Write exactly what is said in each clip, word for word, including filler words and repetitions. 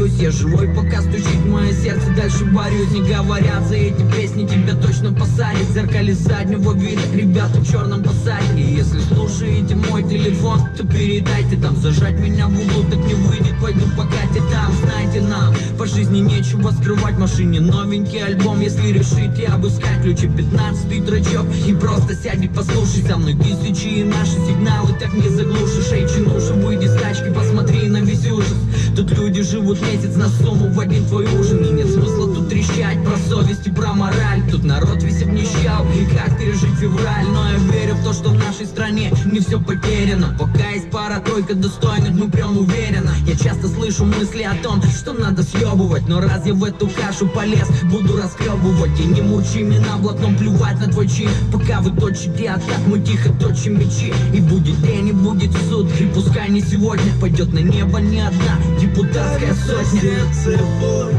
чувствую, я живой, пока стучит мое сердце. Дальше борюсь, не говорят, за эти песни тебя точно посадят. В зеркале заднего вида ребята в черном посаде. И если слушаете мой телефон, то передайте там. Зажать меня в углу так не выйдет, пойду пока ты там. Знаете, нам по жизни нечего скрывать. В машине новенький альбом, если решите обыскать. Ключи пятнадцатый трачок и просто сядь и послушай. Со мной тысячи и наши сигналы так не заглушишь. Эй, чинуша, выйди с тачки, посмотри на весь ужас. Тут люди живут месяц на сумму в один твой ужин. И нет смысла тут трещать про совесть и про мораль. Тут народ весь обнищал, и как пережить февраль. Но я верю в то, что в нашей стране не все потеряно. Пока есть пара-тройка достойных, ну прям уверенно. Я часто слышу мысли о том, что надо съебывать. Но раз я в эту кашу полез, буду расклёбывать. И не мучи меня блатном, плевать на твой чин. Пока вы точите атак, мы тихо точим мечи. И будет день, и будет суд, и пускай не сегодня. Пойдет на небо не одна депутатская сотня. Сердце бой,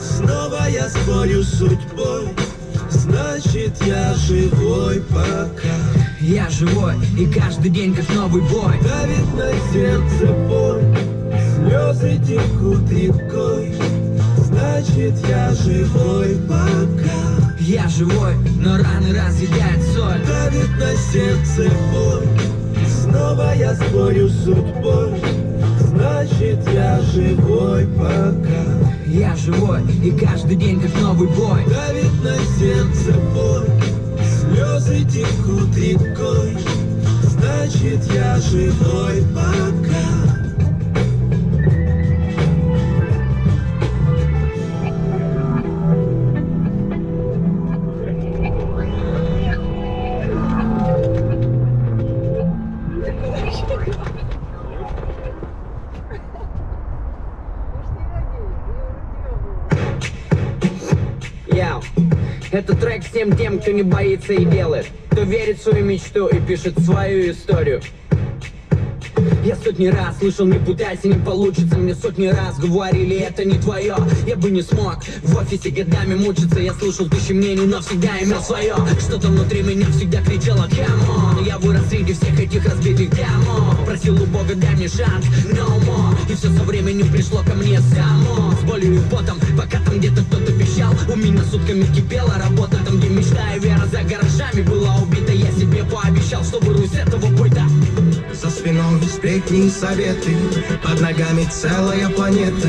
снова я спорю с судьбой. Значит, я живой пока. Я живой, и каждый день как новый бой. Давит на сердце боль, слезы текут рекой. Значит, я живой пока. Я живой, но раны разъедает соль. Давит на сердце боль, снова я спорю с судьбой. Значит, я живой пока. Я живой, и каждый день как новый бой. Давит на сердце боль, слезы текут рекой. Значит, я живой пока. Это трек всем тем, кто не боится и делает, кто верит в свою мечту и пишет свою историю. Я сотни раз слышал, не пытайся, не получится. Мне сотни раз говорили, это не твое. Я бы не смог в офисе годами мучиться. Я слушал тысячи мнений, но всегда имел свое. Что-то внутри меня всегда кричало камон. Я вырос среди всех этих разбитых домов. Просил у Бога, дай мне шанс, no more. И все со временем пришло ко мне само. С болью и потом, пока там где-то кто-то вещал. У меня сутками кипела работа, там где мечта и вера за гаражами была убита. Я себе пообещал, что вырвусь с этого пульта. За спиной сплетни и советы, под ногами целая планета,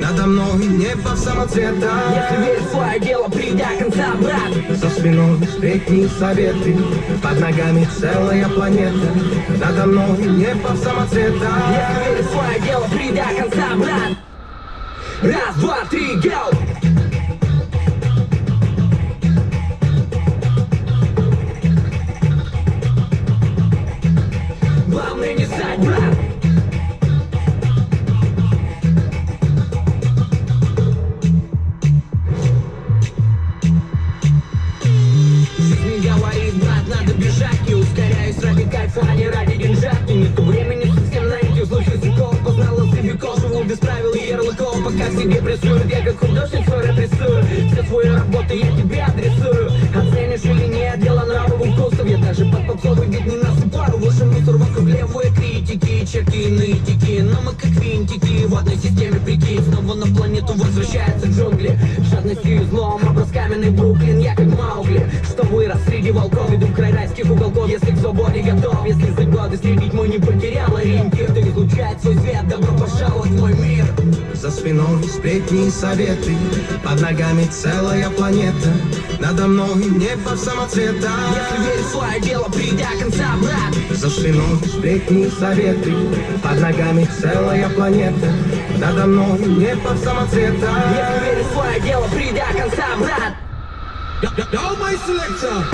надо мной небо самоцвета. Если веришь в свое дело, приди до конца, брат. За спиной сплетни и советы, под ногами целая планета, надо мной небо самоцвета. Если веришь в свое дело, приди до конца, брат. Раз, два, три, гоу! Главное не сдать, брат! Жизнь говорит, брат, надо бежать. Не ускоряюсь ради кайфа, а не ради деньжат. И нету времени совсем на этих злых языков. Познал и сыбиков, живу без правил и ярлыков. Пока в себе прессуют, я как художник свой репрессую. Все свои работы я тебе адресую. Оценишь или нет, дело нравовых вкусов. Я даже под попсовый вид не насыпаю. Выше мусор вокруг левые критики, черти и нытики. Но мы как винтики в одной системе, прикинь. Снова на планету возвращаются джунгли. Жадностью и злом образ каменный Бруклин. Я как Маугли, что вырос среди волков. Иду в край райских уголков, если к свободе готов. Если за годы следить мой не потерял ориентир. Ты излучает свой свет, добро пожаловать в мой мир. За спиной сплетни и советы, под ногами целая планета, надо мной небо самоцвета. Если веришь в свое дело, приди до конца, брат. За спиной сплетни и советы, под ногами целая планета, надо мной небо самоцвета. Если веришь в свое дело, приди до конца, брат. Yo, my selector.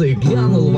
улицы глянул